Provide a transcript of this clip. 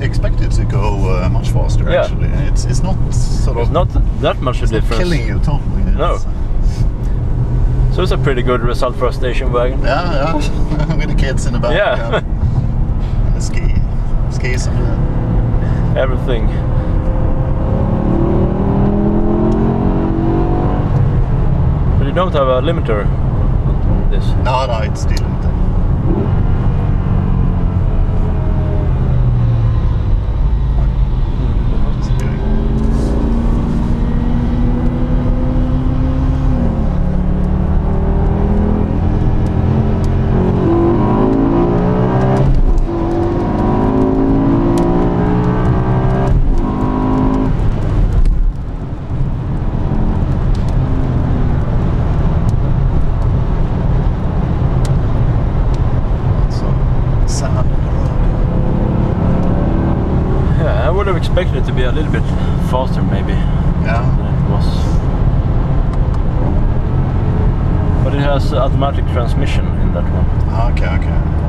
Expected to go much faster, yeah. Actually. It's not sort of not that much of a difference. Killing you, Tom. No. So it's a pretty good result for a station wagon. Yeah, yeah. With the kids in the back. Yeah. And the skis and the... everything. But you don't have a limiter on this. No, it's still limited. Expected it to be a little bit faster, maybe. Yeah. Than it was. But it has automatic transmission in that one. Okay.